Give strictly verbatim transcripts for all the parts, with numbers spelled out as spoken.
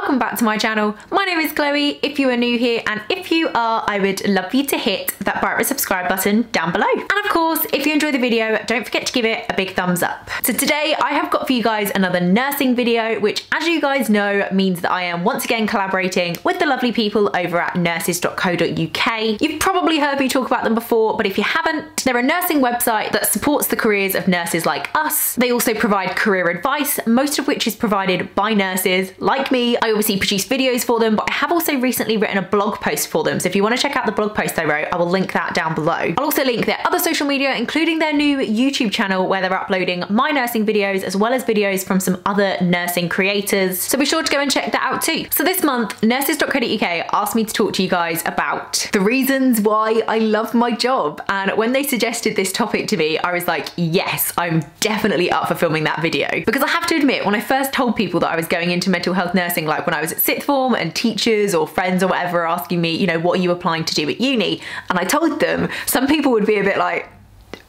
welcome back to my channel. My name is Chloe if you are new here, and if you are, I would love for you to hit that bright red subscribe button down below. And of course, if you enjoy the video, don't forget to give it a big thumbs up. So today I have got for you guys another nursing video, which as you guys know means that I am once again collaborating with the lovely people over at nurses dot co dot U K. You've probably heard me talk about them before, but if you haven't, they're a nursing website that supports the careers of nurses like us. They also provide career advice, most of which is provided by nurses like me. I obviously produce videos for them, but I have also recently written a blog post for them. So if you want to check out the blog post I wrote, I will link that down below. I'll also link their other social media, including their new YouTube channel where they're uploading my nursing videos as well as videos from some other nursing creators. So be sure to go and check that out too. So this month, nurses dot co dot U K asked me to talk to you guys about the reasons why I love my job. And when they suggested this topic to me, I was like, yes, I'm definitely up for filming that video. Because I have to admit, when I first told people that I was going into mental health nursing, like when I was at sixth form and teachers or friends or whatever asking me, you know, what are you applying to do at uni? And I told them, some people would be a bit like,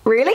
really?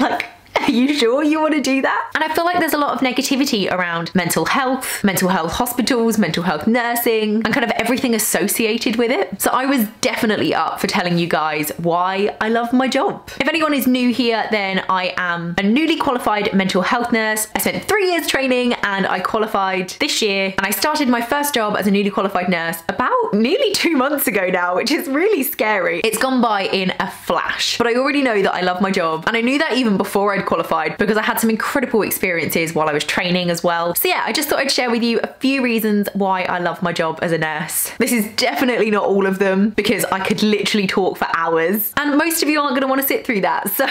Like, are you sure you want to do that? And I feel like there's a lot of negativity around mental health, mental health hospitals, mental health nursing, and kind of everything associated with it. So I was definitely up for telling you guys why I love my job. If anyone is new here, then I am a newly qualified mental health nurse. I spent three years training and I qualified this year. And I started my first job as a newly qualified nurse about nearly two months ago now, which is really scary. It's gone by in a flash, but I already know that I love my job. And I knew that even before I'd qualified qualified because I had some incredible experiences while I was training as well. So yeah, I just thought I'd share with you a few reasons why I love my job as a nurse. This is definitely not all of them because I could literally talk for hours and most of you aren't going to want to sit through that. So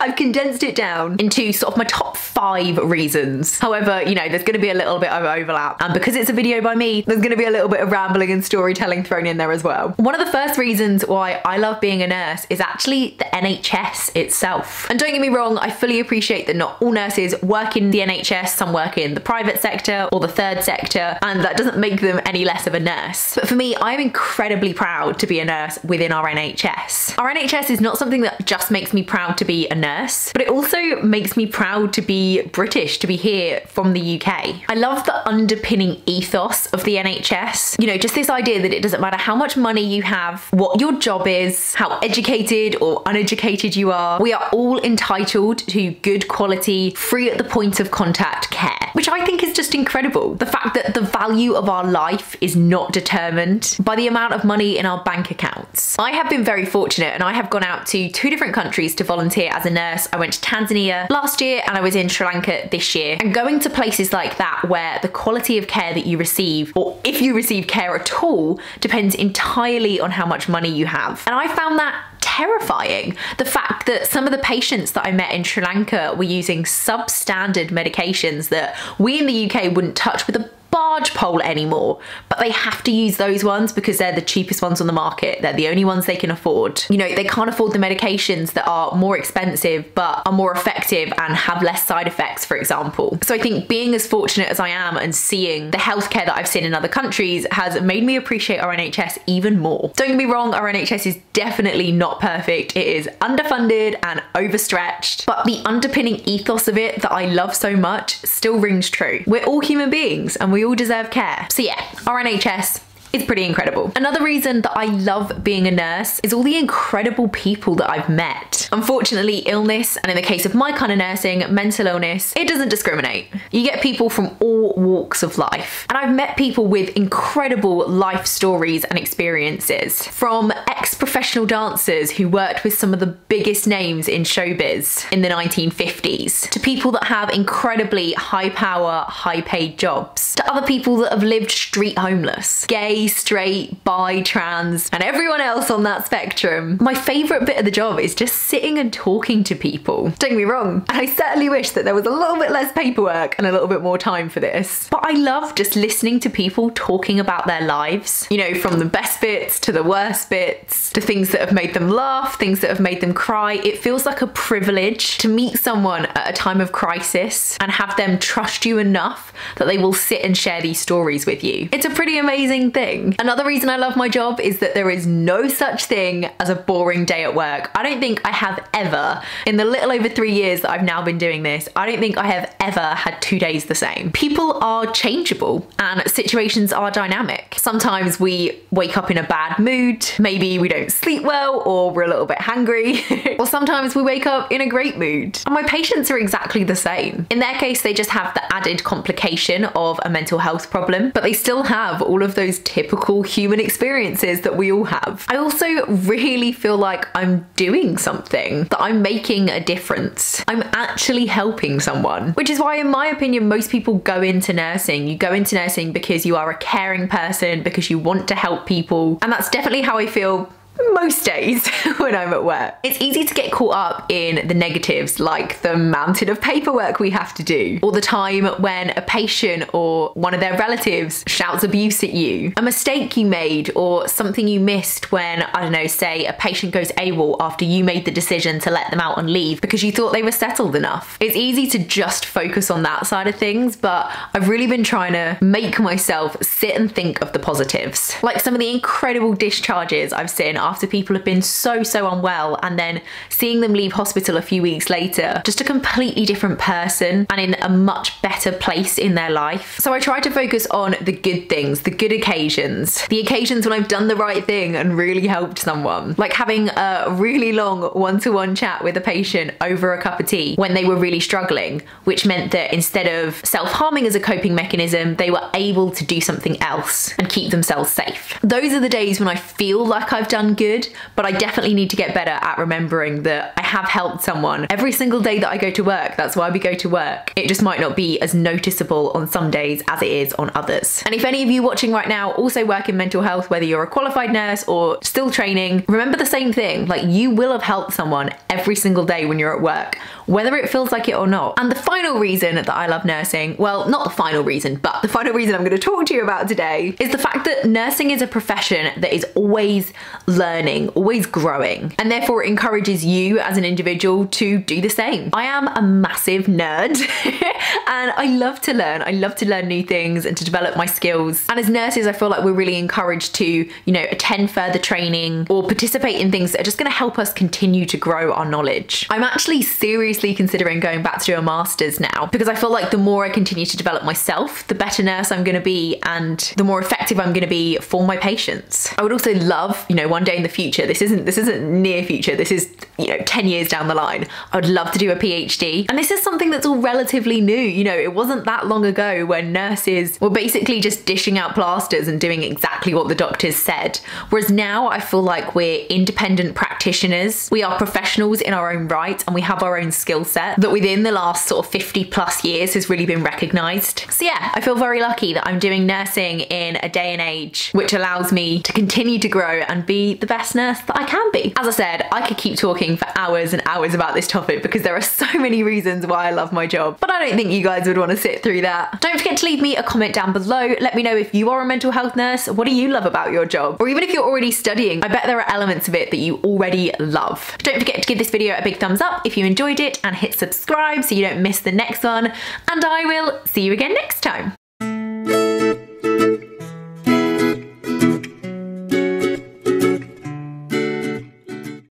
I've condensed it down into sort of my top five reasons. However, you know, there's going to be a little bit of overlap, and because it's a video by me, there's going to be a little bit of rambling and storytelling thrown in there as well. One of the first reasons why I love being a nurse is actually the N H S itself. And don't get me wrong, I fully appreciate that not all nurses work in the N H S, some work in the private sector or the third sector, and that doesn't make them any less of a nurse. But for me, I'm incredibly proud to be a nurse within our N H S. Our N H S is not something that just makes me proud to be a nurse, but it also makes me proud to be British, to be here from the U K. I love the underpinning ethos of the N H S. You know, just this idea that it doesn't matter how much money you have, what your job is, how educated or uneducated you are, we are all entitled to good quality, free at the point of contact care, which I think is just incredible. The fact that the value of our life is not determined by the amount of money in our bank accounts. I have been very fortunate and I have gone out to two different countries to volunteer as a nurse. I went to Tanzania last year and I was in Sri Lanka this year. And going to places like that where the quality of care that you receive, or if you receive care at all, depends entirely on how much money you have. And I found that terrifying. The fact that some of the patients that I met in Sri Lanka were using substandard medications that we in the U K wouldn't touch with a barge pole anymore, but they have to use those ones because they're the cheapest ones on the market. They're the only ones they can afford. You know, they can't afford the medications that are more expensive but are more effective and have less side effects, for example. So I think being as fortunate as I am and seeing the healthcare that I've seen in other countries has made me appreciate our N H S even more. Don't get me wrong, our N H S is definitely not perfect. It is underfunded and overstretched, but the underpinning ethos of it that I love so much still rings true. We're all human beings and we We all deserve care. So yeah, our N H S is pretty incredible. Another reason that I love being a nurse is all the incredible people that I've met. Unfortunately, illness, and in the case of my kind of nursing, mental illness, it doesn't discriminate. You get people from all walks of life. And I've met people with incredible life stories and experiences, from ex-professional dancers who worked with some of the biggest names in showbiz in the nineteen fifties, to people that have incredibly high power, high paid jobs, to other people that have lived street homeless, gay, straight, bi, trans, and everyone else on that spectrum. My favourite bit of the job is just sitting and talking to people. Don't get me wrong, and I certainly wish that there was a little bit less paperwork and a little bit more time for this. But I love just listening to people talking about their lives. You know, from the best bits to the worst bits, to things that have made them laugh, things that have made them cry. It feels like a privilege to meet someone at a time of crisis and have them trust you enough that they will sit and share these stories with you. It's a pretty amazing thing. Another reason I love my job is that there is no such thing as a boring day at work. I don't think I had have ever, in the little over three years that I've now been doing this, I don't think I have ever had two days the same. People are changeable and situations are dynamic. Sometimes we wake up in a bad mood, maybe we don't sleep well or we're a little bit hangry, or sometimes we wake up in a great mood. And my patients are exactly the same. In their case, they just have the added complication of a mental health problem, but they still have all of those typical human experiences that we all have. I also really feel like I'm doing something, that I'm making a difference. I'm actually helping someone, which is why, in my opinion, most people go into nursing. You go into nursing because you are a caring person, because you want to help people. And that's definitely how I feel most days when I'm at work. It's easy to get caught up in the negatives, like the mountain of paperwork we have to do, or the time when a patient or one of their relatives shouts abuse at you, a mistake you made, or something you missed when, I don't know, say a patient goes AWOL after you made the decision to let them out on leave because you thought they were settled enough. It's easy to just focus on that side of things, but I've really been trying to make myself sit and think of the positives. Like some of the incredible discharges I've seen after people have been so, so unwell, and then seeing them leave hospital a few weeks later, just a completely different person and in a much better place in their life. So I try to focus on the good things, the good occasions, the occasions when I've done the right thing and really helped someone. Like having a really long one-to-one chat with a patient over a cup of tea when they were really struggling, which meant that instead of self-harming as a coping mechanism, they were able to do something else and keep themselves safe. Those are the days when I feel like I've done good, but I definitely need to get better at remembering that I have helped someone every single day that I go to work. That's why we go to work. It just might not be as noticeable on some days as it is on others. And if any of you watching right now also work in mental health, whether you're a qualified nurse or still training, remember the same thing. Like, you will have helped someone every single day when you're at work, whether it feels like it or not. And the final reason that I love nursing, well, not the final reason, but the final reason I'm going to talk to you about today is the fact that nursing is a profession that is always learning, always growing, and therefore it encourages you as an individual to do the same. I am a massive nerd and I love to learn. I love to learn new things and to develop my skills. And as nurses, I feel like we're really encouraged to, you know, attend further training or participate in things that are just going to help us continue to grow our knowledge. I'm actually seriously considering going back to do a master's now, because I feel like the more I continue to develop myself, the better nurse I'm going to be and the more effective I'm going to be for my patients. I would also love, you know, one day in the future, this isn't this isn't near future, this is, you know, ten years down the line, I would love to do a PhD. And this is something that's all relatively new. You know, it wasn't that long ago when nurses were basically just dishing out plasters and doing exactly what the doctors said, whereas now I feel like we're independent practitioners. We are professionals in our own right and we have our own skill set that within the last sort of fifty plus years has really been recognized. So yeah, I feel very lucky that I'm doing nursing in a day and age which allows me to continue to grow and be the best nurse that I can be. As I said, I could keep talking for hours and hours about this topic because there are so many reasons why I love my job, but I don't think you guys would want to sit through that. Don't forget to leave me a comment down below. Let me know if you are a mental health nurse, what do you love about your job? Or even if you're already studying, I bet there are elements of it that you already love. Don't forget to give this video a big thumbs up if you enjoyed it and hit subscribe so you don't miss the next one. And I will see you again next time.